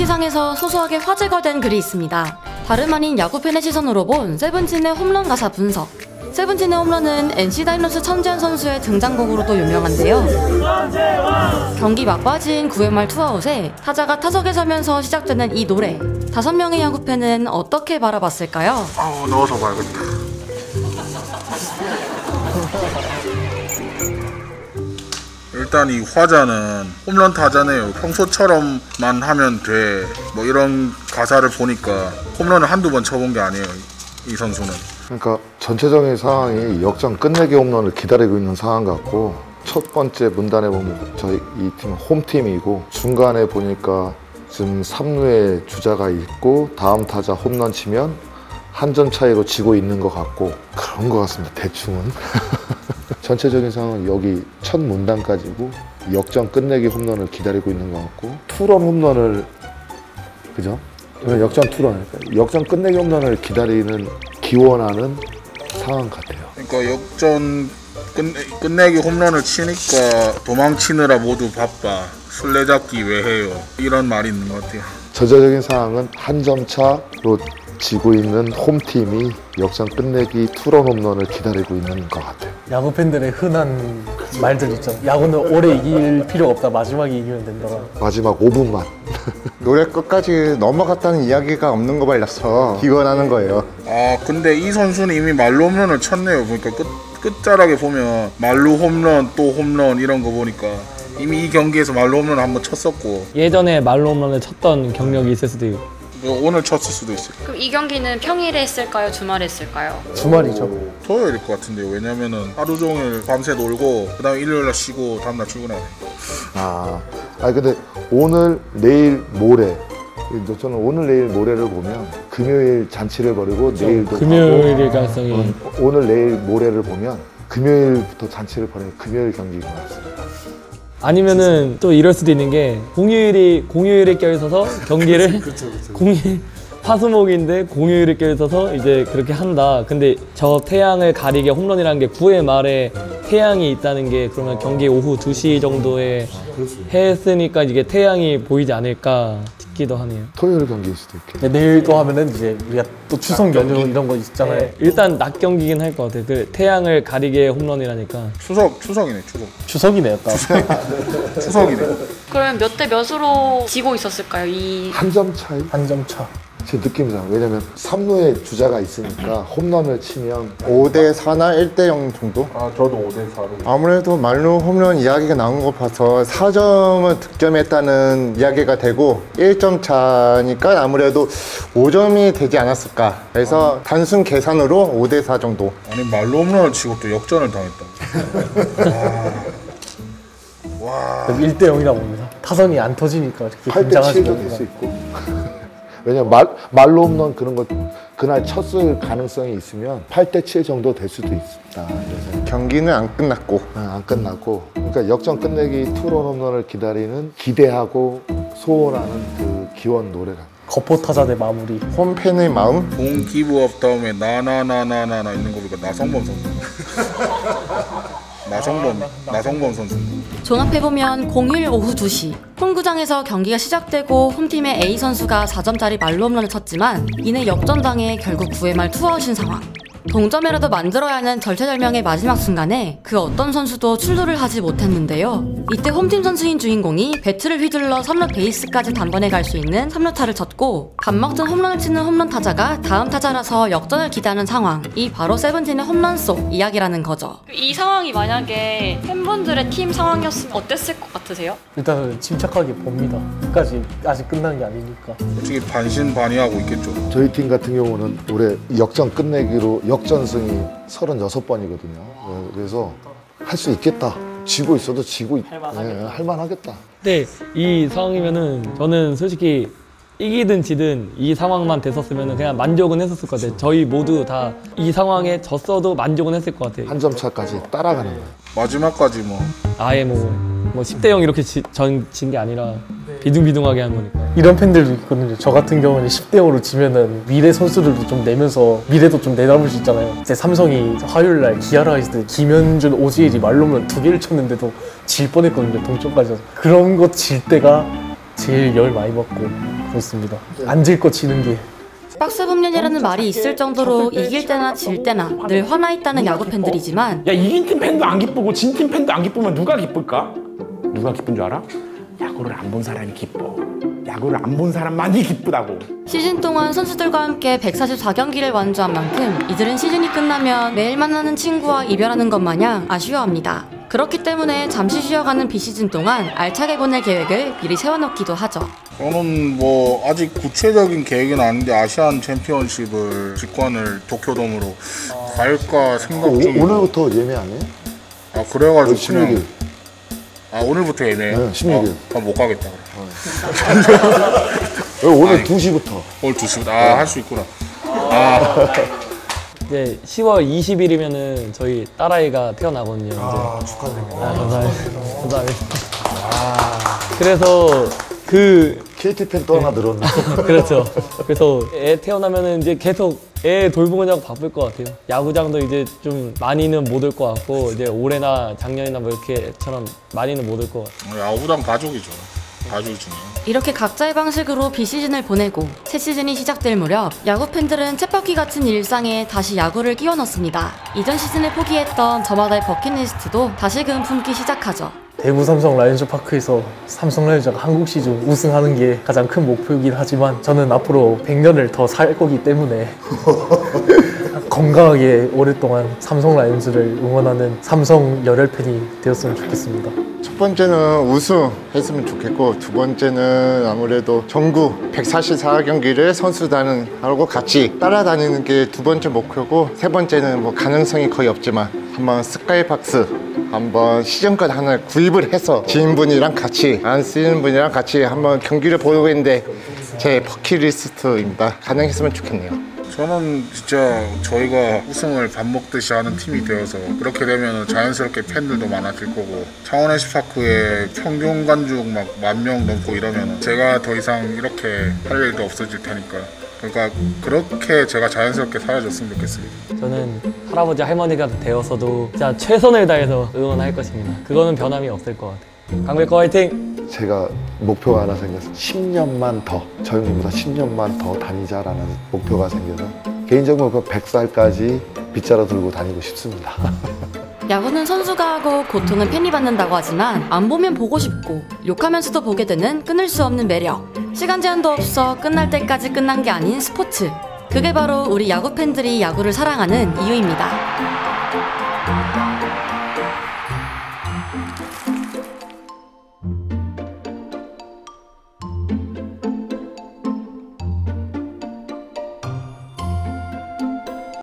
SNS상에서 소소하게 화제가 된 글이 있습니다. 다름 아닌 야구팬의 시선으로 본 세븐틴의 홈런 가사 분석. 세븐틴의 홈런은 NC 다이노스 천재현 선수의 등장곡으로도 유명한데요. 경기 막바지인 9회 말 투아웃에 타자가 타석에 서면서 시작되는 이 노래, 5명의 야구팬은 어떻게 바라봤을까요? 아우, 넣어서 봐야겠다. 일단 이 화자는 홈런 타자네요. 평소처럼만 하면 돼, 뭐 이런 가사를 보니까 홈런을 한두 번 쳐본 게 아니에요, 이 선수는. 그러니까 전체적인 상황이 역전 끝내기 홈런을 기다리고 있는 상황 같고, 첫 번째 문단에 보면 저희 이 팀은 홈팀이고, 중간에 보니까 지금 3루에 주자가 있고 다음 타자 홈런 치면 한 점 차이로 지고 있는 것 같고, 그런 것 같습니다, 대충은. 전체적인 상황은 여기 첫 문단까지고, 역전 끝내기 홈런을 기다리고 있는 것 같고, 투런 홈런을, 그죠? 역전 투런, 역전 끝내기 홈런을 기다리는, 기원하는 상황 같아요. 그러니까 역전 끝내기 홈런을 치니까 도망치느라 모두 바빠, 술래잡기 왜 해요, 이런 말이 있는 것 같아요. 전체적인 상황은 한 점 차로 지고 있는 홈팀이 역전 끝내기 투런 홈런을 기다리고 있는 것 같아요. 야구 팬들의 흔한 말들 있죠. 야구는 오래 이길 필요가 없다, 마지막에 이기면 된다. 마지막 5분만. 노래 끝까지 넘어갔다는 이야기가 없는 거 발라서 기원하는 거예요. 아, 근데 이 선수는 이미 말로 홈런을 쳤네요. 보니까 끝자락에 보면 말로 홈런 또 홈런 이런 거 보니까 이미 이 경기에서 말로 홈런을 한번 쳤었고, 예전에 말로 홈런을 쳤던 경력이 있을 수도 있고, 오늘 쳤을 수도 있어요. 그럼 이 경기는 평일에 했을까요, 주말에 했을까요? 주말이죠. 토요일일 것 같은데요. 왜냐면은 하루 종일 밤새 놀고 그 다음에 일요일날 쉬고 다음날 출근하네. 아니 근데 오늘, 내일, 모레, 저는 오늘, 내일, 모레를 보면 금요일 잔치를 벌이고, 그렇죠. 내일도 금요일일 가능성이. 오늘, 내일, 모레를 보면 금요일부터 잔치를 벌이는 금요일 경기인 것 같습니다. 아니면은 또 이럴 수도 있는 게, 공휴일에 껴있어서 경기를 공휴일 화수목인데 공휴일에 껴있어서 이제 그렇게 한다. 근데 저 태양을 가리게 홈런이라는 게 9회 말에 태양이 있다는 게, 그러면 경기 오후 2시 정도에 했으니까 이게 태양이 보이지 않을까 싶기도 하네요. 토요일 경기일 수도 있겠네. 내일 또 하면은 이제 우리가 또 추석 연휴 이런 거 있잖아요. 네. 일단 낮 경기긴 할 것 같아요. 그 태양을 가리게 홈런이라니까. 추석이네, 추석이네요, 딱. 추석이네. 그러면 몇 대 몇으로 지고 있었을까요? 한 점 차이? 한 점 차. 제 느낌상, 왜냐면 3루에 주자가 있으니까 홈런을 치면 5대 4나 1대 0 정도? 아, 저도 5대 4로. 아무래도 말로 홈런 이야기가 나온 거 봐서 4점을 득점했다는 이야기가 되고 1점 차니까 아무래도 5점이 되지 않았을까. 그래서 단순 계산으로 5대 4 정도. 아니, 말로 홈런을 치고 또 역전을 당했다. 와. 1대 0이라고 봅니다. 타선이 안 터지니까 이렇게 8대 7도 될 수 있고. 왜냐면 말로 홈런 그런 것 그날 쳤을 가능성이 있으면 8대 7 정도 될 수도 있습니다. 그래서 경기는 안 끝났고, 그러니까 역전 끝내기 투런 홈런을 기다리는, 기대하고 소원하는 그 기원 노래가. 거포 타자의 마무리. 홈팬의 마음. 공 기브업 다음에 나나나나나나 있는 거 보니까 나성범 선수. 나성범 선수. 종합해보면 공휴일 오후 2시 홈구장에서 경기가 시작되고 홈팀의 A 선수가 4점짜리 말로 홈런을 쳤지만 이내 역전당해 결국 9회 말 투아웃인 상황. 동점이라도 만들어야 하는 절체절명의 마지막 순간에 그 어떤 선수도 출루를 하지 못했는데요. 이때 홈팀 선수인 주인공이 배트를 휘둘러 3루 베이스까지 단번에 갈 수 있는 3루타를 쳤고, 밥 먹던 홈런을 치는 홈런 타자가 다음 타자라서 역전을 기대하는 상황. 이 바로 세븐틴의 홈런 속 이야기라는 거죠. 이 상황이 만약에 팬분들의 팀 상황이었으면 어땠을 것 같으세요? 일단은 침착하게 봅니다. 끝까지 아직 끝난 게 아니니까. 솔직히 반신반의하고 있겠죠. 저희 팀 같은 경우는 올해 역전 끝내기로 역전승이 36번이거든요. 그래서 할 수 있겠다. 지고 있어도 할만하겠다. 근데 이 상황이면은 저는 솔직히 이기든 지든 이 상황만 됐었으면 그냥 만족은 했었을 것 같아요. 저희 모두 다 이 상황에 졌어도 만족은 했을 것 같아요. 한 점 차까지 따라가는 거예요. 마지막까지 뭐 아예 뭐 10대 0 이렇게 진 게 아니라 비둥비둥하게 한 거니까. 이런 팬들도 있거든요. 저 같은 경우는 10대 0으로 지면은 미래 선수들도 좀 내면서 미래도 좀 내다볼 수 있잖아요. 이제 삼성이 화요일 날 기아랑 했을 때 김현준, 오지일이 말로만 2개를 쳤는데도 질 뻔했거든요, 동점까지. 그런 거 질 때가 제일 열 많이 받고. 그렇습니다. 안 질 거 지는 게. 박스 법륜이라는 말이 있을 정도로 이길 때나 질 때나 늘 화나 있다는 야구 팬들이지만, 야, 이긴 팀 팬도 안 기쁘고 진 팀 팬도 안 기쁘면 누가 기쁠까? 누가 기쁜 줄 알아? 야구를 안 본 사람이 기뻐. 야구를 안 본 사람만이 기쁘다고. 시즌 동안 선수들과 함께 144경기를 완주한 만큼 이들은 시즌이 끝나면 매일 만나는 친구와 이별하는 것 마냥 아쉬워합니다. 그렇기 때문에 잠시 쉬어가는 비시즌 동안 알차게 보낼 계획을 미리 세워놓기도 하죠. 저는 뭐 아직 구체적인 계획은 아닌데 아시안 챔피언십을 직관을 도쿄돔으로 갈까 생각 중이에요. 오늘부터 예매하네? 아, 그래가지고 16일. 아, 오늘부터 예매해? 네, 16일. 그럼 못 가겠다 그래. 오늘 아니, 2시부터. 오늘 2시부터. 아, 할 수 있구나. 아. 이제 10월 20일이면은 저희 딸아이가 태어나거든요. 아, 축하드립니다. 아, 감사합니다. 감사합니다. 아. 그래서 그 KT 팬 또 하나 늘었네. 그렇죠. 그래서 애 태어나면은 이제 계속 애 돌보느냐고 바쁠 것 같아요. 야구장도 이제 좀 많이는 못 올 것 같고, 이제 올해나 작년이나 뭐 이렇게처럼 많이는 못 올 것 같아요. 야구장 가족이죠. 가족이 중요해요. 이렇게 각자의 방식으로 비시즌을 보내고 새 시즌이 시작될 무렵 야구 팬들은 쳇바퀴 같은 일상에 다시 야구를 끼워 넣습니다. 이전 시즌에 포기했던 저마다의 버킷리스트도 다시금 품기 시작하죠. 대구 삼성 라이온즈 파크에서 삼성 라이온즈가 한국 시즌 우승하는 게 가장 큰 목표이긴 하지만, 저는 앞으로 100년을 더 살 거기 때문에 건강하게 오랫동안 삼성 라이온즈를 응원하는 삼성 열혈팬이 되었으면 좋겠습니다. 첫 번째는 우승했으면 좋겠고, 두 번째는 아무래도 전국 144경기를 선수단하고 같이 따라다니는 게 두 번째 목표고, 세 번째는 뭐 가능성이 거의 없지만 한번 스카이박스 한번 시즌권 하나 구입을 해서 지인분이랑 같이, 안 쓰이는 분이랑 같이 한번 경기를 보려고 했는데 제 버킷리스트입니다. 가능했으면 좋겠네요. 저는 진짜 저희가 우승을 밥 먹듯이 하는 팀이 되어서, 그렇게 되면 자연스럽게 팬들도 많아질 거고, 창원 NC파크에 평균 관중 막 10,000명 넘고 이러면 제가 더 이상 이렇게 할 일도 없어질 테니까, 그러니까 그렇게 제가 자연스럽게 사라졌으면 좋겠습니다. 저는 할아버지 할머니가 되어서도 진짜 최선을 다해서 응원할 것입니다. 그거는 변함이 없을 것 같아요. 강백호 화이팅! 제가 목표가 하나 생겨서 10년만 더, 저희 형님보다 10년만 더 다니자라는 목표가 생겨서 개인적으로 100살까지 빗자루 들고 다니고 싶습니다. 야구는 선수가 하고 고통은 팬이 받는다고 하지만, 안 보면 보고 싶고 욕하면서도 보게 되는 끊을 수 없는 매력. 시간 제한도 없어 끝날 때까지 끝난 게 아닌 스포츠. 그게 바로 우리 야구 팬들이 야구를 사랑하는 이유입니다.